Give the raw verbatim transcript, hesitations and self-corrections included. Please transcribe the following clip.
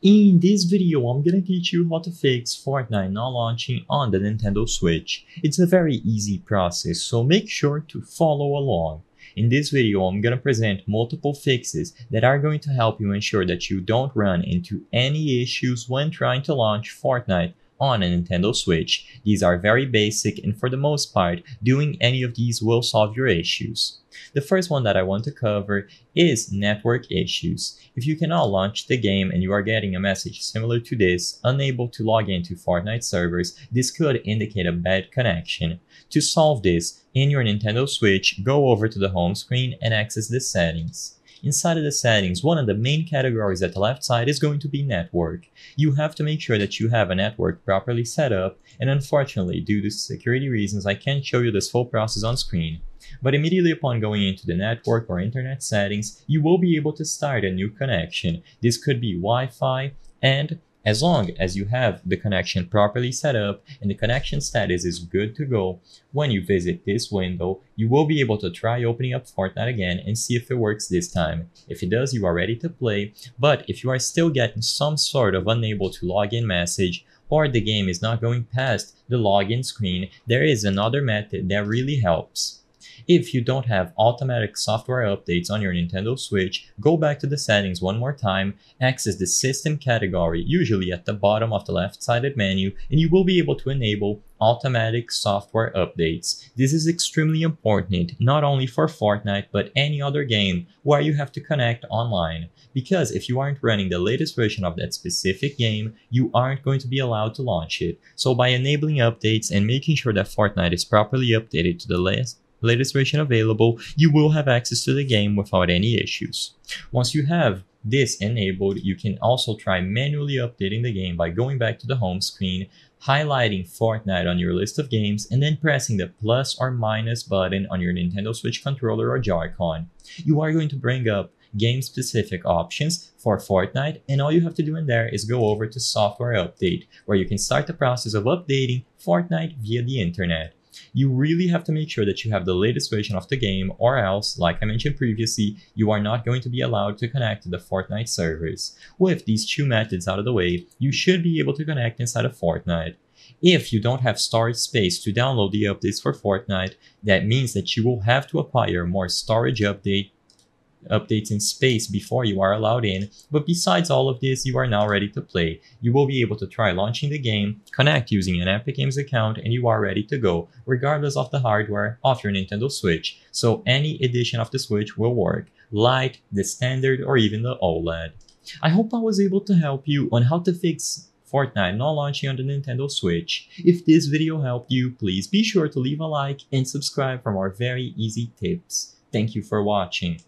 In this video, I'm gonna teach you how to fix Fortnite not launching on the Nintendo Switch. It's a very easy process, so make sure to follow along. In this video, I'm gonna present multiple fixes that are going to help you ensure that you don't run into any issues when trying to launch Fortnite on a Nintendo Switch. These are very basic, and for the most part, doing any of these will solve your issues. The first one that I want to cover is network issues. If you cannot launch the game and you are getting a message similar to this, unable to log into Fortnite servers, this could indicate a bad connection. To solve this, in your Nintendo Switch, go over to the home screen and access the settings. Inside of the settings, one of the main categories at the left side is going to be network. You have to make sure that you have a network properly set up, and unfortunately, due to security reasons, I can't show you this full process on screen. But immediately upon going into the network or internet settings, you will be able to start a new connection. This could be Wi-Fi, and as long as you have the connection properly set up and the connection status is good to go, when you visit this window, you will be able to try opening up Fortnite again and see if it works this time. If it does, you are ready to play, but if you are still getting some sort of unable to log in message, or the game is not going past the login screen, there is another method that really helps. If you don't have automatic software updates on your Nintendo Switch, go back to the settings one more time, access the system category, usually at the bottom of the left-sided menu, and you will be able to enable automatic software updates. This is extremely important, not only for Fortnite, but any other game where you have to connect online. Because if you aren't running the latest version of that specific game, you aren't going to be allowed to launch it. So by enabling updates and making sure that Fortnite is properly updated to the latest latest version available, you will have access to the game without any issues. Once you have this enabled, you can also try manually updating the game by going back to the home screen, highlighting Fortnite on your list of games, and then pressing the plus or minus button on your Nintendo Switch controller or Joy-Con. You are going to bring up game-specific options for Fortnite, and all you have to do in there is go over to Software Update, where you can start the process of updating Fortnite via the internet. You really have to make sure that you have the latest version of the game, or else, like I mentioned previously, you are not going to be allowed to connect to the Fortnite servers. With these two methods out of the way, you should be able to connect inside of Fortnite. If you don't have storage space to download the updates for Fortnite, that means that you will have to acquire more storage update updates in space before you are allowed in. But besides all of this, you are now ready to play. You will be able to try launching the game, connect using an Epic Games account, and you are ready to go, regardless of the hardware of your Nintendo Switch. So any edition of the Switch will work, Lite, the standard, or even the OLED. I hope I was able to help you on how to fix Fortnite not launching on the Nintendo Switch. If this video helped you, please be sure to leave a like and subscribe for more very easy tips. Thank you for watching.